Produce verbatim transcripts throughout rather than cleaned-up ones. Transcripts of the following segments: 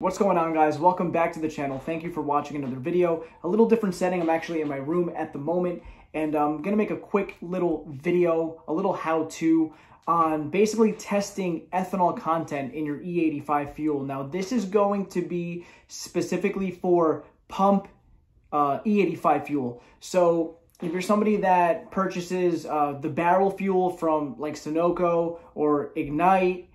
What's going on, guys? Welcome back to the channel. Thank you for watching another video. A little different setting. I'm actually in my room at the moment, and I'm gonna make a quick little video, a little how-to on basically testing ethanol content in your E eighty-five fuel. Now, this is going to be specifically for pump uh, E eighty-five fuel. So if you're somebody that purchases uh, the barrel fuel from like Sunoco or Ignite,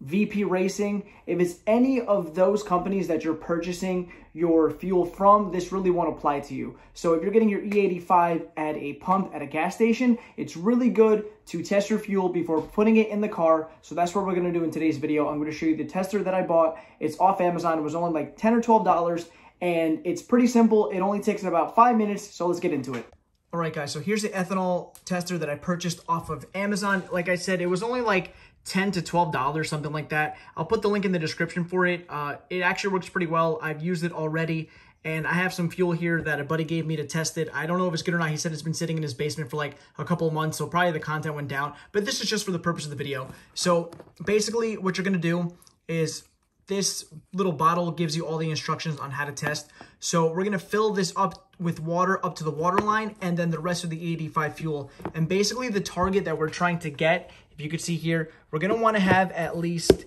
V P Racing, if it's any of those companies that you're purchasing your fuel from, this really won't apply to you. So if you're getting your E eighty-five at a pump at a gas station, it's really good to test your fuel before putting it in the car. So that's what we're going to do in today's video. I'm going to show you the tester that I bought. It's off Amazon. It was only like ten or twelve dollars, and it's pretty simple. It only takes about five minutes. So let's get into it. All right, guys. So here's the ethanol tester that I purchased off of Amazon. Like I said, it was only like ten to twelve dollars, something like that. I'll put the link in the description for it. Uh, it actually works pretty well. I've used it already, and I have some fuel here that a buddy gave me to test it. I don't know if it's good or not. He said it's been sitting in his basement for like a couple of months, so probably the content went down, but this is just for the purpose of the video. So basically what you're gonna do is this little bottle gives you all the instructions on how to test. So we're gonna fill this up with water up to the water line, and then the rest of the E eighty-five fuel. And basically the target that we're trying to get, if you could see here, we're gonna wanna have at least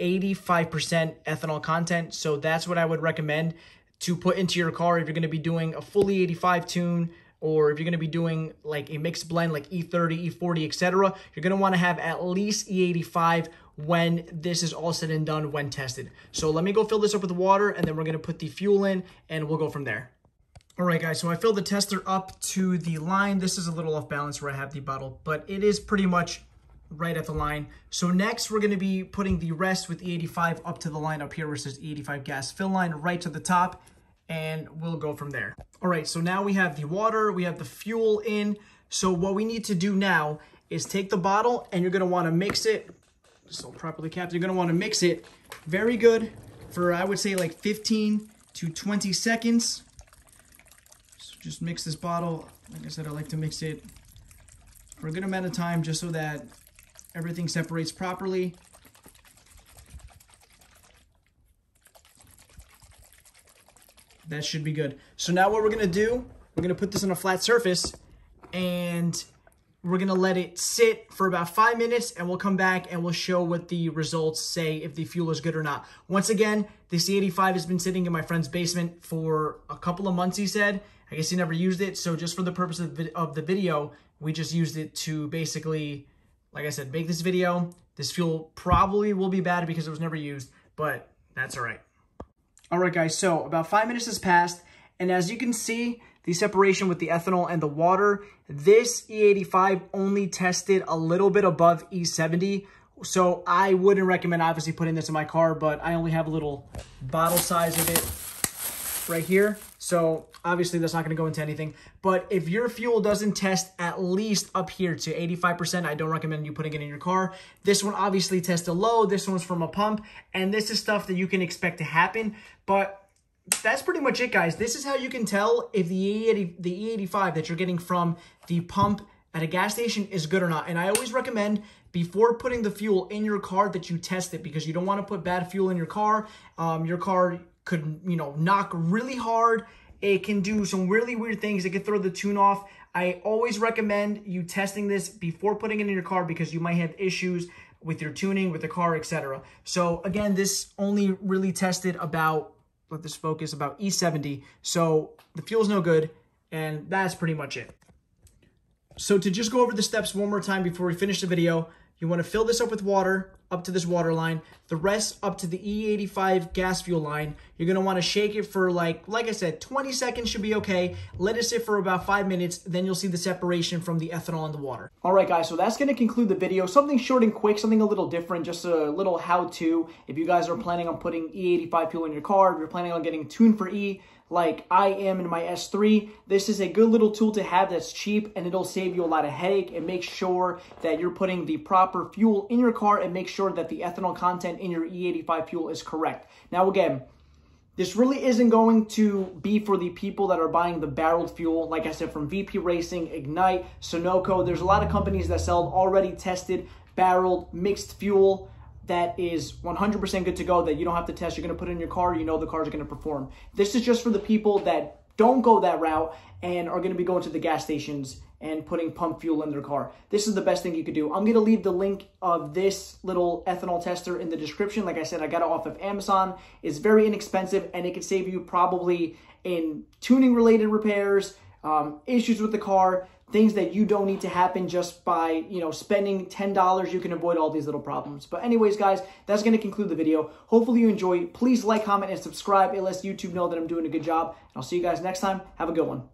eighty-five percent ethanol content. So that's what I would recommend to put into your car if you're gonna be doing a full E eighty-five tune, or if you're gonna be doing like a mixed blend like E thirty, E forty, et cetera. You're gonna wanna have at least E eighty-five when this is all said and done, when tested. So let me go fill this up with water, and then we're gonna put the fuel in, and we'll go from there. All right, guys, so I filled the tester up to the line. This is a little off balance where I have the bottle, but it is pretty much right at the line. So next we're going to be putting the rest with E eighty-five up to the line up here, where it says E eighty-five gas fill line, right to the top, and we'll go from there. All right, so now we have the water, we have the fuel in. So what we need to do now is take the bottle, and you're going to want to mix it. So properly capped, you're going to want to mix it very good for, I would say, like fifteen to twenty seconds. So just mix this bottle. Like I said, I like to mix it for a good amount of time, just so that everything separates properly. That should be good. So now what we're gonna do, we're gonna put this on a flat surface, and we're gonna let it sit for about five minutes, and we'll come back and we'll show what the results say, if the fuel is good or not. Once again, this E eighty-five has been sitting in my friend's basement for a couple of months, he said. I guess he never used it, so just for the purpose of the video, we just used it to basically, like I said, make this video. This fuel probably will be bad because it was never used, but that's all right. All right, guys, so about five minutes has passed, and as you can see, the separation with the ethanol and the water, this E eighty-five only tested a little bit above E seventy, so I wouldn't recommend obviously putting this in my car, but I only have a little bottle size of it right here. So obviously that's not going to go into anything, but if your fuel doesn't test at least up here to eighty-five percent, I don't recommend you putting it in your car. This one obviously tested low. This one's from a pump, and this is stuff that you can expect to happen, but that's pretty much it, guys. This is how you can tell if the E eighty, the E eighty-five that you're getting from the pump at a gas station is good or not. And I always recommend, before putting the fuel in your car, that you test it, because you don't want to put bad fuel in your car. Um, your car could, you know, knock really hard. It can do some really weird things. It could throw the tune off. I always recommend you testing this before putting it in your car, because you might have issues with your tuning, with the car, et cetera. So again, this only really tested about, let this focus, about E seventy. So the fuel's no good, and that's pretty much it. So to just go over the steps one more time before we finish the video, you want to fill this up with water up to this water line, the rest up to the E eighty-five gas fuel line. You're going to want to shake it for like, like I said, twenty seconds should be okay. Let it sit for about five minutes. Then you'll see the separation from the ethanol and the water. All right, guys, so that's going to conclude the video. Something short and quick, something a little different, just a little how-to. If you guys are planning on putting E eighty-five fuel in your car, if you're planning on getting tuned for E, like I am in my S three, this is a good little tool to have that's cheap, and it'll save you a lot of headache, and make sure that you're putting the proper fuel in your car, and make sure that the ethanol content in your E eighty-five fuel is correct. Now again, this really isn't going to be for the people that are buying the barreled fuel. Like I said, from V P Racing, Ignite, Sunoco, there's a lot of companies that sell already tested, barreled, mixed fuel. that is one hundred percent good to go, that you don't have to test. You're going to put it in your car. You know the cars are going to perform. This is just for the people that don't go that route and are going to be going to the gas stations and putting pump fuel in their car. This is the best thing you could do. I'm going to leave the link of this little ethanol tester in the description. Like I said, I got it off of Amazon. It's very inexpensive, and it can save you probably in tuning related repairs, um, issues with the car, things that you don't need to happen just by, you know, spending ten dollars, you can avoid all these little problems. But anyways, guys, that's going to conclude the video. Hopefully you enjoy. Please like, comment, and subscribe. It lets YouTube know that I'm doing a good job. And I'll see you guys next time. Have a good one.